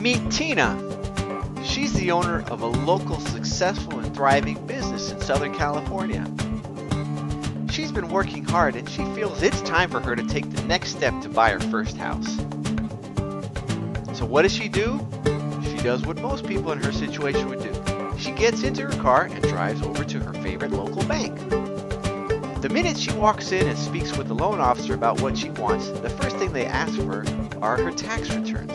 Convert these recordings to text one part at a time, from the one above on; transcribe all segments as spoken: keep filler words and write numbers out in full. Meet Tina. She's the owner of a local successful and thriving business in Southern California. She's been working hard and she feels it's time for her to take the next step to buy her first house. So what does she do? She does what most people in her situation would do. She gets into her car and drives over to her favorite local bank. The minute she walks in and speaks with the loan officer about what she wants, the first thing they ask for are her tax returns.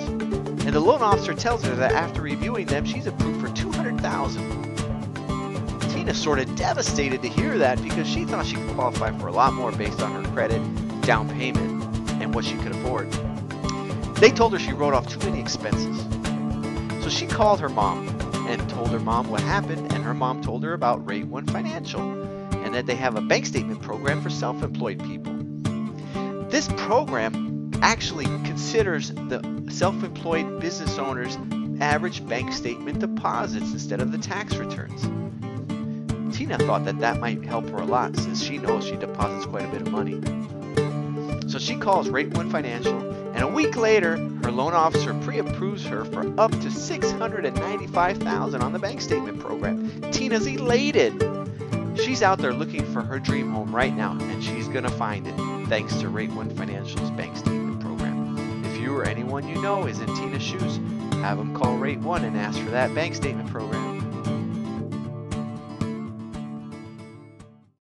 And the loan officer tells her that after reviewing them, she's approved for two hundred thousand dollars. Tina's sort of devastated to hear that because she thought she could qualify for a lot more based on her credit, down payment, and what she could afford. They told her she wrote off too many expenses. So she called her mom and told her mom what happened, and her mom told her about Rate One Financial and that they have a bank statement program for self-employed people. This program actually considers the self-employed business owner's average bank statement deposits instead of the tax returns. Tina thought that that might help her a lot since she knows she deposits quite a bit of money. So she calls Rate One Financial, and a week later, her loan officer pre-approves her for up to six hundred ninety-five thousand dollars on the bank statement program. Tina's elated. She's out there looking for her dream home right now, and she's going to find it thanks to Rate One Financial's bank statement program. If you or anyone you know is in Tina's shoes, have them call Rate One and ask for that bank statement program.